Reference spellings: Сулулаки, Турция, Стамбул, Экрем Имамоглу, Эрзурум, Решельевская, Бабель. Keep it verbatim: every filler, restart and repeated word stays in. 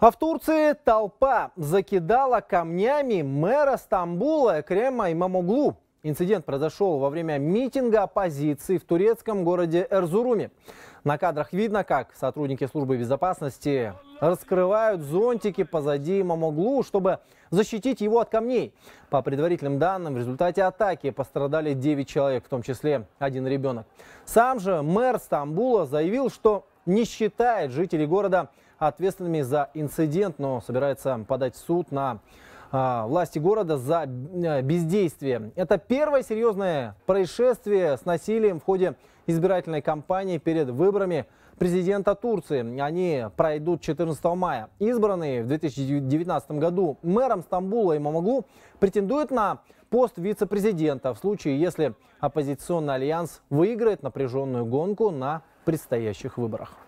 А в Турции толпа закидала камнями мэра Стамбула Экрема Имамоглу. Инцидент произошел во время митинга оппозиции в турецком городе Эрзуруме. На кадрах видно, как сотрудники службы безопасности раскрывают зонтики позади Имамоглу, чтобы защитить его от камней. По предварительным данным, в результате атаки пострадали девять человек, в том числе один ребенок. Сам же мэр Стамбула заявил, что не считает жителей города ответственными за инцидент, но собирается подать в суд на э, власти города за бездействие. Это первое серьезное происшествие с насилием в ходе избирательной кампании перед выборами президента Турции. Они пройдут четырнадцатого мая. Избранный в две тысячи девятнадцатом году мэром Стамбула Имамоглу претендует на пост вице-президента в случае, если оппозиционный альянс выиграет напряженную гонку на предстоящих выборах.